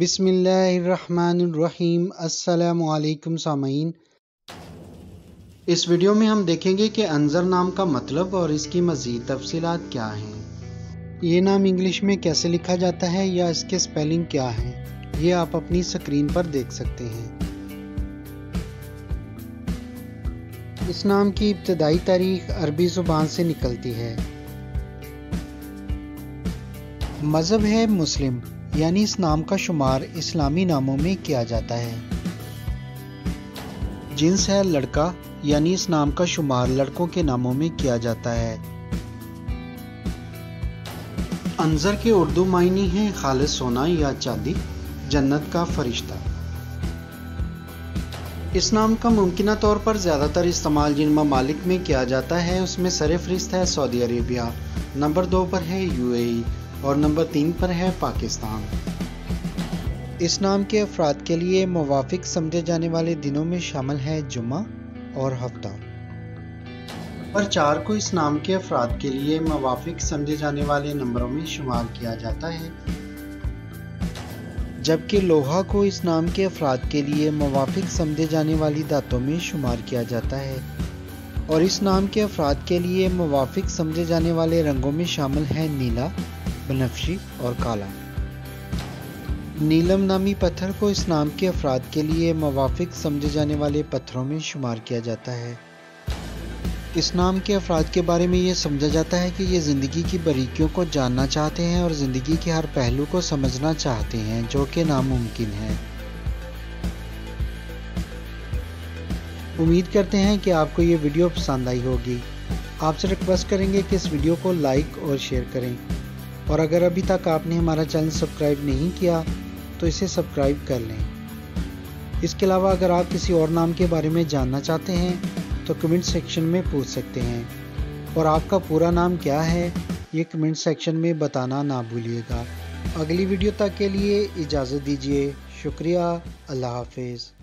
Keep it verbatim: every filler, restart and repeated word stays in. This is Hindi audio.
बिस्मिल्लाहिर्रहमानिर्रहीम। अस्सलामुअलैकुम सामीन। इस वीडियो में हम देखेंगे कि अंजर नाम का मतलब और इसकी मज़ीद तफसीलात क्या हैं। ये नाम इंग्लिश में कैसे लिखा जाता है या इसके स्पेलिंग क्या है, ये आप अपनी स्क्रीन पर देख सकते हैं। इस नाम की इब्तदाई तारीख अरबी ज़ुबान से निकलती है। मज़हब है मुस्लिम, यानी इस नाम का शुमार इस्लामी नामों में किया जाता है। जिन्स है लड़का, यानी इस नाम का शुमार लड़कों के नामों में किया जाता है। अंजर के उर्दू मायने हैं खालिस सोना या चांदी, जन्नत का फरिश्ता। इस नाम का मुमकिना तौर पर ज़्यादातर इस्तेमाल जिन ममालिक में किया जाता है उसमें सरफहरिस्त है सऊदी अरेबिया, नंबर दो पर है यूएई और नंबर तीन पर है पाकिस्तान। इस नाम के अफराद के लिए मुवाफिक समझे जाने वाले दिनों में शामिल है जुमा और हफ्ता। नंबर चार को इस नाम के अफराद के लिए मुवाफिक समझे जाने वाले नंबरों में शुमार किया जाता है, जबकि लोहा को इस नाम के अफराद के लिए मुवाफिक समझे जाने वाली दातों में शुमार किया जाता है। और इस नाम के अफराद के लिए मुवाफिक समझे जाने वाले रंगों में शामिल है नीला, बनफशी और काला। नीलम नामी पत्थर को इस नाम के अफराद के लिए मुवाफिक समझे जाने वाले पत्थरों में शुमार किया जाता है। इस नाम के अफराद के बारे में ये समझा जाता है कि ये ज़िंदगी की बारीकियों को जानना चाहते हैं और ज़िंदगी के हर पहलू को समझना चाहते हैं, जो कि नामुमकिन है। उम्मीद करते हैं कि आपको ये वीडियो पसंद आई होगी। आपसे रिक्वेस्ट करेंगे कि इस वीडियो को लाइक और शेयर करें, और अगर अभी तक आपने हमारा चैनल सब्सक्राइब नहीं किया तो इसे सब्सक्राइब कर लें। इसके अलावा अगर आप किसी और नाम के बारे में जानना चाहते हैं तो कमेंट सेक्शन में पूछ सकते हैं, और आपका पूरा नाम क्या है ये कमेंट सेक्शन में बताना ना भूलिएगा। अगली वीडियो तक के लिए इजाज़त दीजिए। शुक्रिया। अल्लाह हाफिज़।